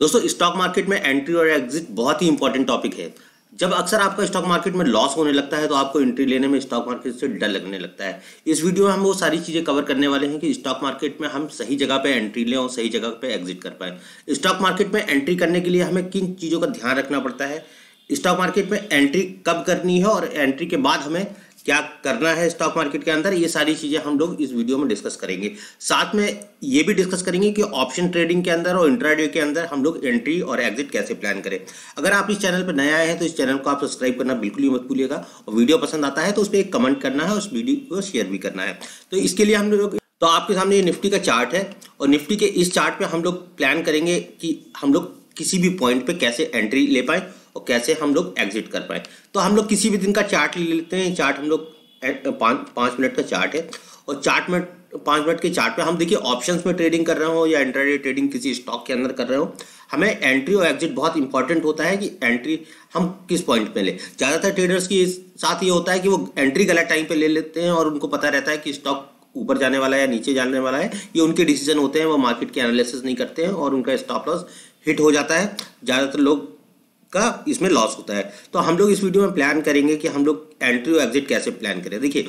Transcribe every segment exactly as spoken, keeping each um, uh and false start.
दोस्तों stock market में entry और एग्जिट बहुत ही इंपॉर्टेंट टॉपिक है। जब अक्सर आपका स्टॉक मार्केट में लॉस होने लगता है तो आपको एंट्री लेने में स्टॉक मार्केट से डर लगने लगता है। इस वीडियो में हम वो सारी चीज़ें कवर करने वाले हैं कि स्टॉक मार्केट में हम सही जगह पे एंट्री लें और सही जगह पे एग्जिट कर पाएँ। स्टॉक मार्केट में एंट्री करने के लिए हमें किन चीज़ों का ध्यान रखना पड़ता है, स्टॉक मार्केट में एंट्री कब करनी है और एंट्री के बाद हमें क्या करना है स्टॉक मार्केट के अंदर, ये सारी चीज़ें हम लोग इस वीडियो में डिस्कस करेंगे। साथ में ये भी डिस्कस करेंगे कि ऑप्शन ट्रेडिंग के अंदर और इंट्राडे के अंदर हम लोग एंट्री और एग्जिट कैसे प्लान करें। अगर आप इस चैनल पर नए आए हैं तो इस चैनल को आप सब्सक्राइब करना बिल्कुल ही मत भूलिएगा, और वीडियो पसंद आता है तो उस पर एक कमेंट करना है, उस वीडियो को शेयर भी करना है। तो इसके लिए हम लोग तो आपके सामने ये निफ्टी का चार्ट है, और निफ्टी के इस चार्ट पर हम लोग प्लान करेंगे कि हम लोग किसी भी पॉइंट पर कैसे एंट्री ले पाएँ और कैसे हम लोग एग्जिट कर पाएँ। तो हम लोग किसी भी दिन का चार्ट ले लेते हैं। चार्ट हम लोग पाँच मिनट का चार्ट है, और चार्ट में पाँच मिनट के चार्ट पे हम देखिए ऑप्शंस में ट्रेडिंग कर रहे हो या इंट्राडे ट्रेडिंग किसी स्टॉक के अंदर कर रहे हो, हमें एंट्री और एग्जिट बहुत इंपॉर्टेंट होता है कि एंट्री हम किस पॉइंट पे लें। ज़्यादातर ट्रेडर्स के साथ ये होता है कि वो एंट्री गलत टाइम पर ले लेते हैं, और उनको पता रहता है कि स्टॉक ऊपर जाने वाला है या नीचे जाने वाला है, ये उनके डिसीजन होते हैं, वो मार्केट के एनालिसिस नहीं करते हैं और उनका स्टॉप लॉस हिट हो जाता है। ज़्यादातर लोग का इसमें लॉस होता है। तो हम लोग इस वीडियो में प्लान करेंगे कि हम लोग एंट्री और एग्जिट कैसे प्लान करें। देखिए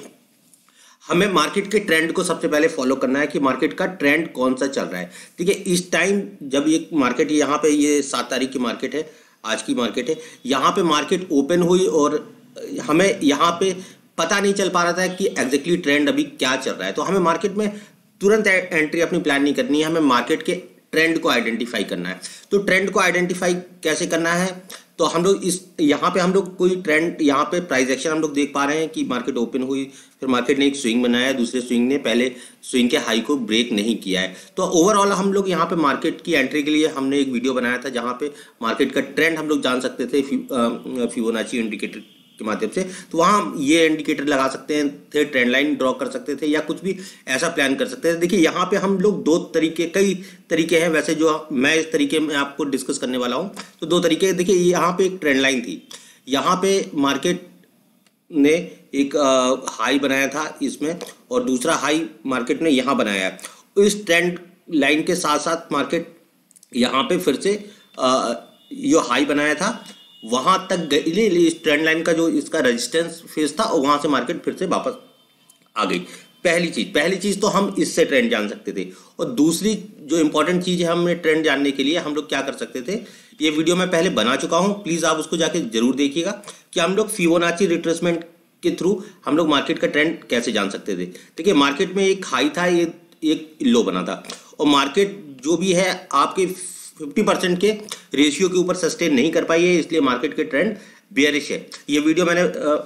हमें मार्केट के ट्रेंड को सबसे पहले फॉलो करना है कि मार्केट का ट्रेंड कौन सा चल रहा है। ठीक है, इस टाइम जब ये मार्केट यहाँ पे ये सात तारीख की मार्केट है, आज की मार्केट है, यहाँ पे मार्केट ओपन हुई और हमें यहाँ पे पता नहीं चल पा रहा था कि एग्जैक्टली ट्रेंड अभी क्या चल रहा है। तो हमें मार्केट में तुरंत एंट्री अपनी प्लान नहीं करनी है, हमें मार्केट के ट्रेंड को आइडेंटिफाई करना है। तो ट्रेंड को आइडेंटिफाई कैसे करना है, तो हम लोग इस यहाँ पे हम लोग कोई ट्रेंड यहाँ पे प्राइस एक्शन हम लोग देख पा रहे हैं कि मार्केट ओपन हुई, फिर मार्केट ने एक स्विंग बनाया, दूसरे स्विंग ने पहले स्विंग के हाई को ब्रेक नहीं किया है। तो ओवरऑल हम लोग यहाँ पे मार्केट की एंट्री के लिए हमने एक वीडियो बनाया था जहाँ पे मार्केट का ट्रेंड हम लोग जान सकते थे फिबोनाची इंडिकेटर के माध्यम से। तो वहाँ ये इंडिकेटर लगा सकते हैं थे, ट्रेंड लाइन ड्रॉ कर सकते थे या कुछ भी ऐसा प्लान कर सकते थे। देखिए यहाँ पे हम लोग दो तरीके कई तरीके हैं, वैसे जो मैं इस तरीके में आपको डिस्कस करने वाला हूँ। तो दो तरीके देखिए, यहाँ पे एक ट्रेंड लाइन थी, यहाँ पे मार्केट ने एक आ, हाई बनाया था इसमें, और दूसरा हाई मार्केट ने यहाँ बनाया। इस ट्रेंड लाइन के साथ साथ मार्केट यहाँ पे फिर से जो हाई बनाया था वहां तक गई, इस ट्रेंड लाइन का जो इसका रेजिस्टेंस फेज था वहां से मार्केट फिर से वापस आ गई। पहली चीज पहली चीज तो हम इससे ट्रेंड जान सकते थे, और दूसरी जो इंपॉर्टेंट चीज है हमने ट्रेंड जानने के लिए हम लोग क्या कर सकते थे, ये वीडियो मैं पहले बना चुका हूं, प्लीज आप उसको जाके जरूर देखिएगा कि हम लोग फिबोनाची रिट्रेसमेंट के थ्रू हम लोग मार्केट का ट्रेंड कैसे जान सकते थे। ठीक है, मार्केट में एक हाई था, ये एक लो बना था, और मार्केट जो भी है आपके पचास परसेंट के रेशियो के ऊपर सस्टेन नहीं कर पाई है, इसलिए मार्केट के ट्रेंड बेयरिश है। ये वीडियो मैंने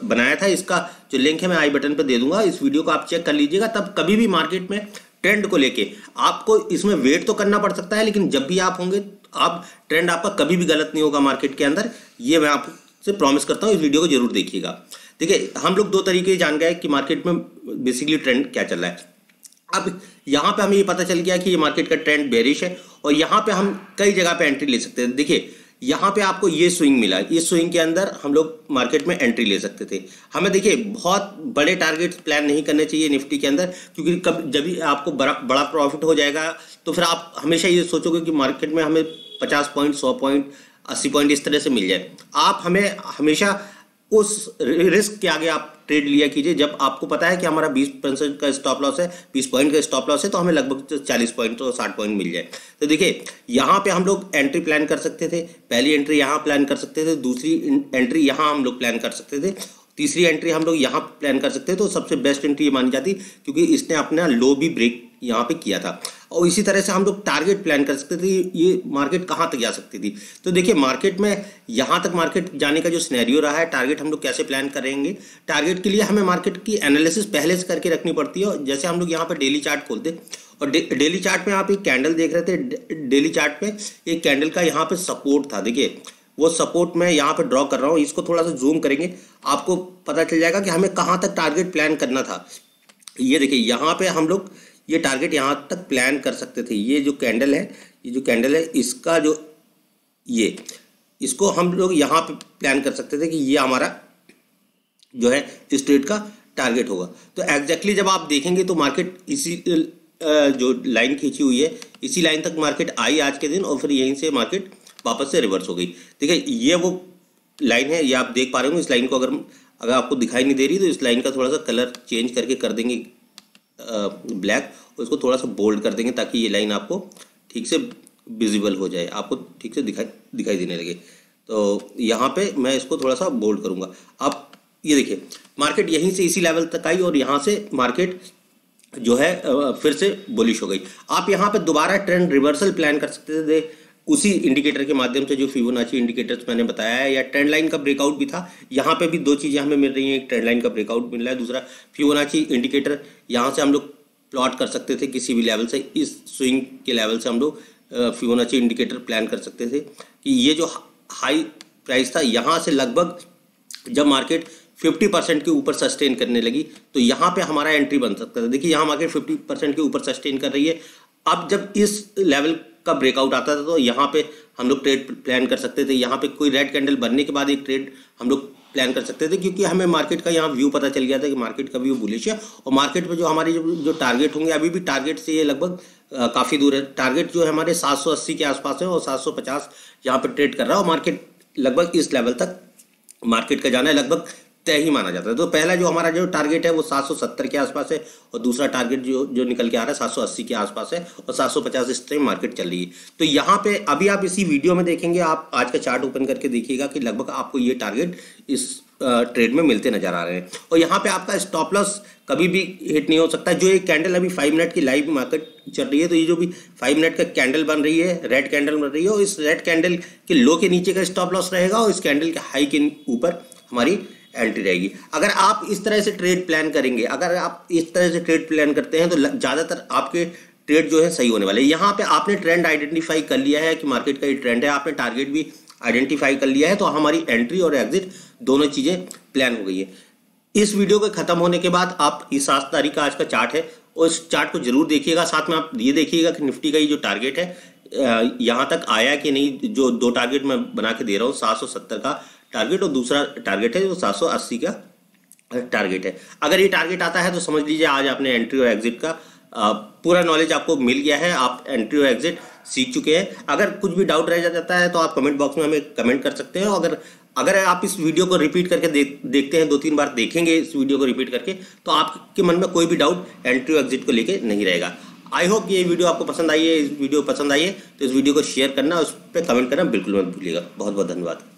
बनाया था, इसका जो लिंक है मैं आई बटन पे दे दूंगा, इस वीडियो को आप चेक कर लीजिएगा। तब कभी भी मार्केट में ट्रेंड को लेके आपको इसमें वेट तो करना पड़ सकता है, लेकिन जब भी आप होंगे आप ट्रेंड आपका कभी भी गलत नहीं होगा मार्केट के अंदर, ये मैं आपसे प्रॉमिस करता हूँ। इस वीडियो को जरूर देखिएगा। देखिए हम लोग दो तरीके जान गए कि मार्केट में बेसिकली ट्रेंड क्या चल रहा है। अब यहाँ पे हमें ये पता चल गया कि ये मार्केट का ट्रेंड बेरिश है, और यहाँ पे हम कई जगह पे एंट्री ले सकते हैं। देखिए यहाँ पे आपको ये स्विंग मिला, इस स्विंग के अंदर हम लोग मार्केट में एंट्री ले सकते थे। हमें देखिए बहुत बड़े टारगेट्स प्लान नहीं करने चाहिए निफ्टी के अंदर, क्योंकि कब जब भी आपको बड़ा बड़ा प्रॉफिट हो जाएगा तो फिर आप हमेशा ये सोचोगे कि मार्केट में हमें पचास पॉइंट सौ पॉइंट अस्सी पॉइंट इस तरह से मिल जाए। आप हमें हमेशा उस रिस्क के आगे आप ट्रेड लिया कीजिए। जब आपको पता है कि हमारा बीस परसेंट का स्टॉप लॉस है, बीस पॉइंट का स्टॉप लॉस है, तो हमें लगभग चालीस पॉइंट और साठ पॉइंट मिल जाए। तो देखिए यहाँ पे हम लोग एंट्री प्लान कर सकते थे, पहली एंट्री यहाँ प्लान कर सकते थे, दूसरी एंट्री यहाँ हम लोग प्लान कर सकते थे, तीसरी एंट्री हम लोग यहाँ प्लान कर सकते थे। तो सबसे बेस्ट एंट्री ये मानी जाती, क्योंकि इसने अपना लो भी ब्रेक यहाँ पे किया था, और इसी तरह से हम लोग टारगेट प्लान कर सकते थे ये मार्केट कहाँ तक जा सकती थी। तो देखिए मार्केट में यहाँ तक मार्केट जाने का जो सिनेरियो रहा है, टारगेट हम लोग कैसे प्लान करेंगे। टारगेट के लिए हमें मार्केट की एनालिसिस पहले से करके रखनी पड़ती है। और जैसे हम लोग यहाँ पर डेली चार्ट खोलते, और डे, डेली चार्ट में आप एक कैंडल देख रहे थे, डे, डेली चार्ट में एक कैंडल का यहाँ पर सपोर्ट था। देखिए वो सपोर्ट मैं यहाँ पे ड्रॉ कर रहा हूँ, इसको थोड़ा सा जूम करेंगे, आपको पता चल जाएगा कि हमें कहाँ तक टारगेट प्लान करना था। ये देखिए यहाँ पे हम लोग ये टारगेट यहाँ तक प्लान कर सकते थे। ये जो कैंडल है ये जो कैंडल है इसका जो ये इसको हम लोग यहाँ पे प्लान कर सकते थे कि ये हमारा जो है इस ट्रेड का टारगेट होगा। तो एग्जैक्टली जब आप देखेंगे तो मार्केट इसी जो लाइन खींची हुई है इसी लाइन तक मार्केट आई आज के दिन और फिर यहीं से मार्केट वापस से रिवर्स हो गई। ठीक है, ये वो लाइन है, ये आप देख पा रहे हो। इस लाइन को अगर अगर आपको दिखाई नहीं दे रही तो इस लाइन का थोड़ा सा कलर चेंज करके कर देंगे ब्लैक, उसको थोड़ा सा बोल्ड कर देंगे ताकि ये लाइन आपको ठीक से विजिबल हो जाए, आपको ठीक से दिखाई दिखाई देने लगे। तो यहाँ पे मैं इसको थोड़ा सा बोल्ड करूँगा। आप ये देखिए मार्केट यहीं से इसी लेवल तक आई और यहाँ से मार्केट जो है फिर से बुलिश हो गई। आप यहाँ पे दोबारा ट्रेंड रिवर्सल प्लान कर सकते थे उसी इंडिकेटर के माध्यम से जो फिबोनाची इंडिकेटर्स मैंने बताया है, या ट्रेंड लाइन का ब्रेकआउट भी था। यहाँ पे भी दो चीज़ें हमें मिल रही हैं, एक ट्रेंड लाइन का ब्रेकआउट मिल रहा है, दूसरा फिबोनाची इंडिकेटर। यहाँ से हम लोग प्लॉट कर सकते थे किसी भी लेवल से, इस स्विंग के लेवल से हम लोग फिबोनाची इंडिकेटर प्लान कर सकते थे कि ये जो हाई प्राइस था यहाँ से लगभग जब मार्केट फिफ्टी परसेंट के ऊपर सस्टेन करने लगी तो यहाँ पे हमारा एंट्री बन सकता था। देखिए यहाँ मार्केट फिफ्टी परसेंट के ऊपर सस्टेन कर रही है। अब जब इस लेवल का ब्रेकआउट आता था तो यहाँ पे हम लोग ट्रेड प्लान कर सकते थे। यहाँ पे कोई रेड कैंडल बनने के बाद एक ट्रेड हम लोग प्लान कर सकते थे क्योंकि हमें मार्केट का यहाँ व्यू पता चल गया था कि मार्केट का व्यू बुलिश है और मार्केट में जो हमारे जो, जो टारगेट होंगे, अभी भी टारगेट से ये लगभग काफ़ी दूर है। टारगेट जो है हमारे सात सौ अस्सी के आसपास है और सात सौ पचास यहाँ पर ट्रेड कर रहा है और मार्केट लगभग इस लेवल तक मार्केट का जाना है, लगभग तय ही माना जाता है। तो पहला जो हमारा जो टारगेट है वो सात सौ सत्तर के आसपास है और दूसरा टारगेट जो जो निकल के आ रहा है सात सौ अस्सी के आसपास है और सात सौ पचास इस टाइम मार्केट चल रही है। तो यहाँ पे अभी आप इसी वीडियो में देखेंगे, आप आज का चार्ट ओपन करके देखिएगा कि लगभग आपको ये टारगेट इस ट्रेड में मिलते नजर आ रहे हैं और यहाँ पे आपका स्टॉप लॉस कभी भी हिट नहीं हो सकता। जो ये कैंडल अभी फाइव मिनट की लाइव मार्केट चल रही है तो ये जो भी फाइव मिनट का कैंडल बन रही है, रेड कैंडल बन रही है, और इस रेड कैंडल के लो के नीचे का स्टॉप लॉस रहेगा और इस कैंडल के हाई के ऊपर हमारी एंट्री रहेगी। अगर आप इस तरह से ट्रेड प्लान करेंगे, अगर आप इस तरह से ट्रेड प्लान करते हैं तो ज़्यादातर आपके ट्रेड जो है सही होने वाले हैं। यहाँ पे आपने ट्रेंड आइडेंटिफाई कर लिया है कि मार्केट का ये ट्रेंड है, आपने टारगेट भी आइडेंटिफाई कर लिया है, तो हमारी एंट्री और एग्जिट दोनों चीज़ें प्लान हो गई है। इस वीडियो के खत्म होने के बाद आप इस सात तारीख का आज का चार्ट है और इस चार्ट को जरूर देखिएगा। साथ में आप ये देखिएगा कि निफ्टी का ये जो टारगेट है यहाँ तक आया कि नहीं। जो दो टारगेट मैं बना के दे रहा हूँ, सात सौ सत्तर का टारगेट और दूसरा टारगेट है जो सात सौ अस्सी का टारगेट है। अगर ये टारगेट आता है तो समझ लीजिए आज आपने एंट्री और एग्जिट का पूरा नॉलेज आपको मिल गया है, आप एंट्री और एग्जिट सीख चुके हैं। अगर कुछ भी डाउट रह जाता है तो आप कमेंट बॉक्स में हमें कमेंट कर सकते हैं। अगर अगर आप इस वीडियो को रिपीट करके देख, देखते हैं, दो तीन बार देखेंगे इस वीडियो को रिपीट करके, तो आपके मन में कोई भी डाउट एंट्री और एग्जिट को लेकर नहीं रहेगा। आई होप ये वीडियो आपको पसंद आई है। इस वीडियो पसंद आई है तो इस वीडियो को शेयर करना, उस पर कमेंट करना बिल्कुल मत भूलिएगा। बहुत बहुत धन्यवाद।